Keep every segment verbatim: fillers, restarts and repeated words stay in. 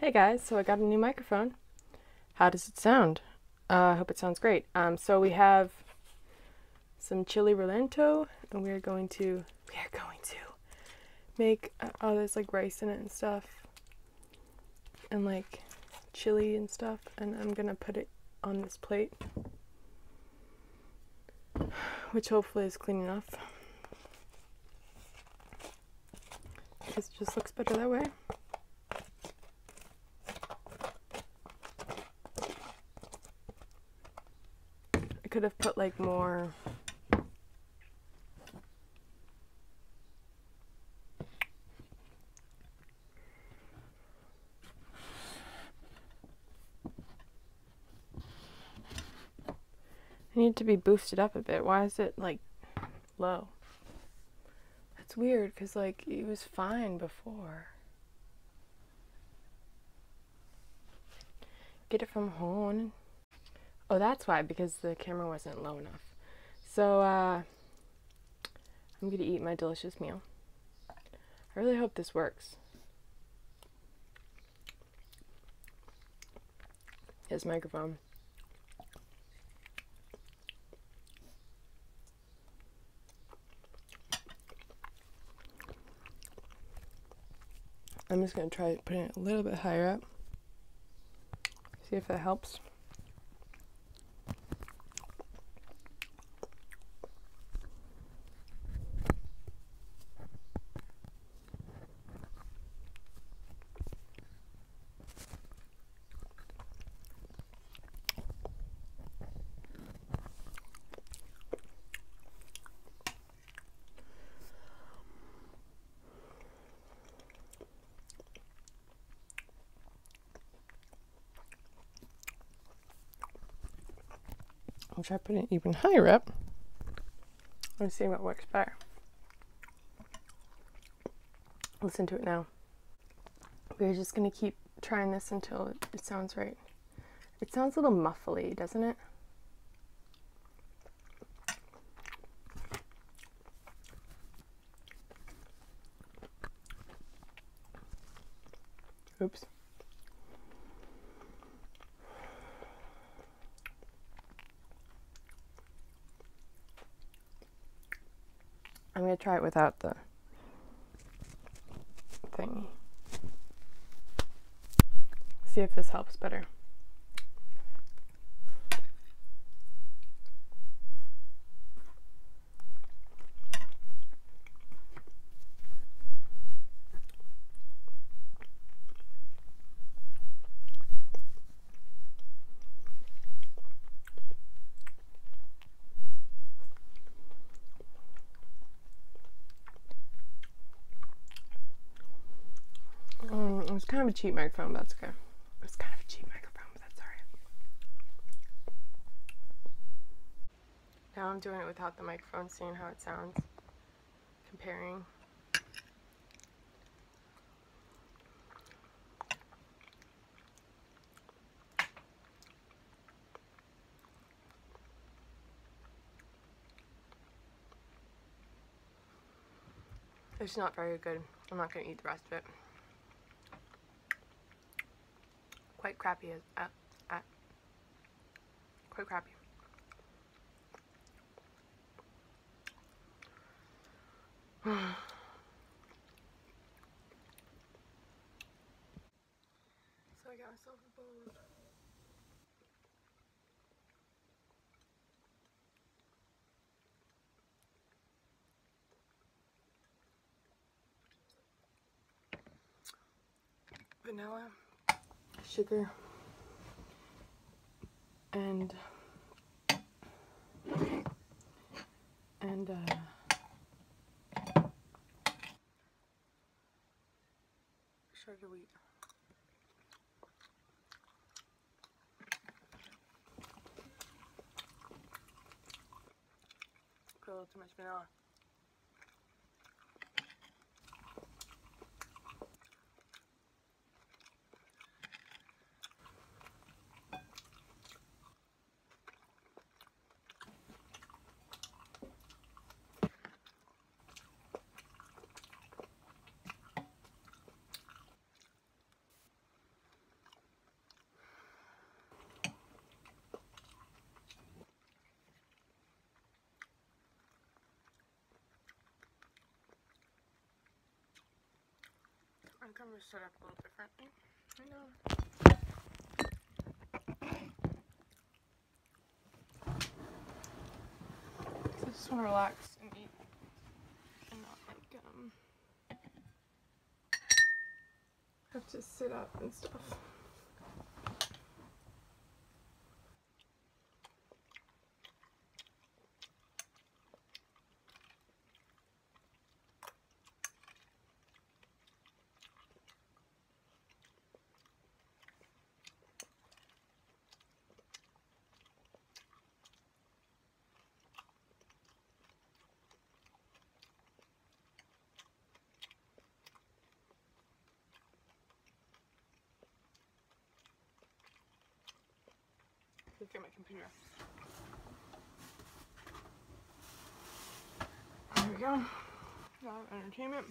Hey guys, so I got a new microphone. How does it sound? Uh, I hope it sounds great. Um, so we have some chili relento, and we are going to we are going to make uh, oh, there's like rice in it and stuff, and like chili and stuff, and I'm gonna put it on this plate, which hopefully is clean enough. This just looks better that way. Could have put like more I need to be boosted up a bit. Why is it like low? That's weird, because like it was fine before. Get it from Horn. Oh, that's why, because the camera wasn't low enough. So, uh, I'm gonna eat my delicious meal. I really hope this works. His microphone. I'm just gonna try putting it a little bit higher up. See if that helps. I'll try putting it even higher up and see what works better. Listen to it now. We're just gonna keep trying this until it sounds right. It sounds a little muffly, doesn't it? Oops. I'm going to try it without the thingy. See if this helps better. It's kind of a cheap microphone, but that's okay. It's kind of a cheap microphone, but that's alright. Now I'm doing it without the microphone, seeing how it sounds. Comparing. It's not very good. I'm not going to eat the rest of it. Quite crappy as uh, uh, quite crappy. So I got myself a bowl. Vanilla, sugar, and and uh, shredded wheat. Put a little too much vanilla. I'm kind of set up a little differently. I know. So I just want to relax and eat and not like um have to sit up and stuff. Look at my computer. There we go. Now entertainment.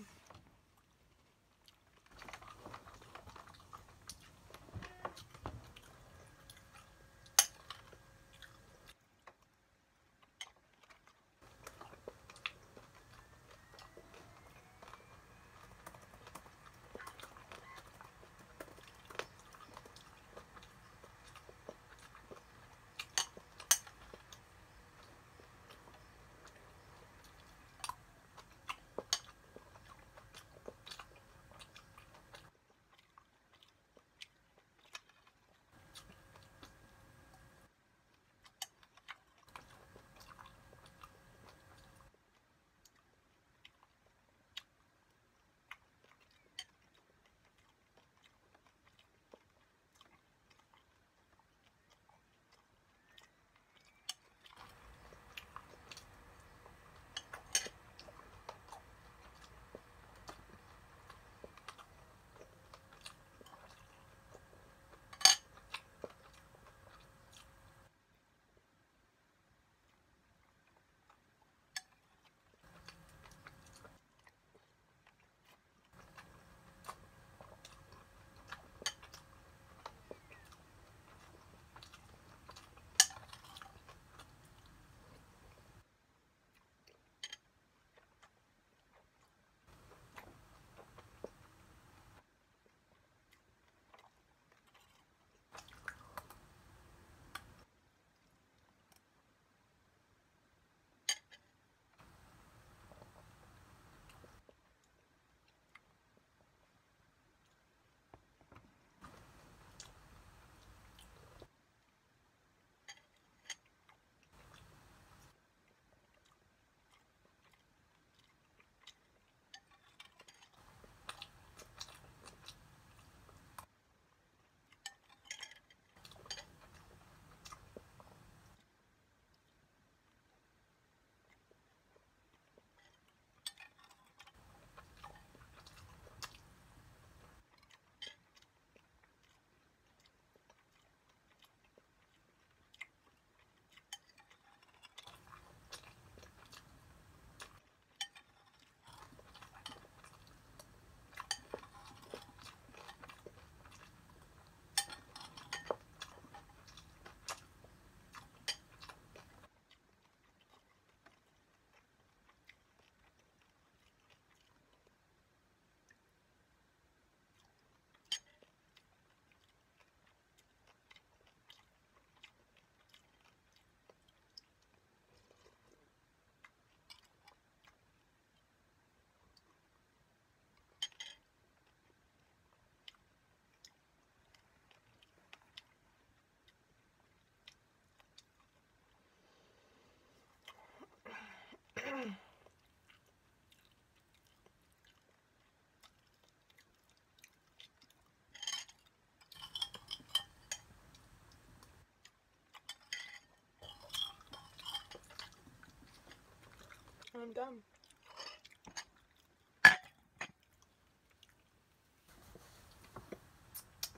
I'm done.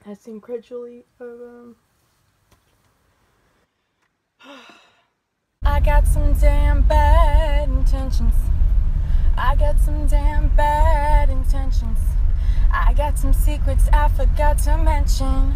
That's incredibly um I got some damn bad intentions. I got some damn bad intentions. I got some secrets I forgot to mention.